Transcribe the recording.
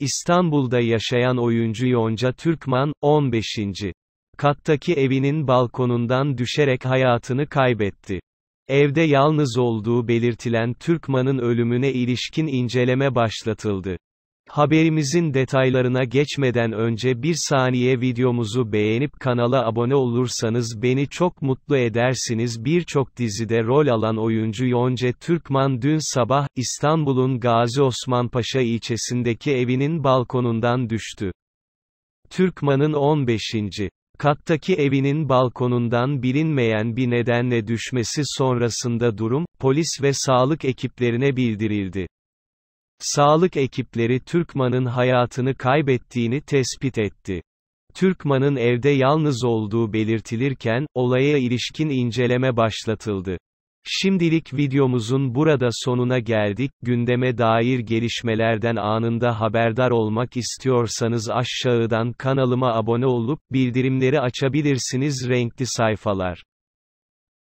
İstanbul'da yaşayan oyuncu Yonca Türkman, 15. kattaki evinin balkonundan düşerek hayatını kaybetti. Evde yalnız olduğu belirtilen Türkman'ın ölümüne ilişkin inceleme başlatıldı. Haberimizin detaylarına geçmeden önce bir saniye videomuzu beğenip kanala abone olursanız beni çok mutlu edersiniz. Birçok dizide rol alan oyuncu Yonca Türkman dün sabah, İstanbul'un Gazi Osmanpaşa ilçesindeki evinin balkonundan düştü. Türkman'ın 15. kattaki evinin balkonundan bilinmeyen bir nedenle düşmesi sonrasında durum, polis ve sağlık ekiplerine bildirildi. Sağlık ekipleri Türkman'ın hayatını kaybettiğini tespit etti. Türkman'ın evde yalnız olduğu belirtilirken, olaya ilişkin inceleme başlatıldı. Şimdilik videomuzun burada sonuna geldik. Gündeme dair gelişmelerden anında haberdar olmak istiyorsanız aşağıdan kanalıma abone olup bildirimleri açabilirsiniz. Renkli Sayfalar.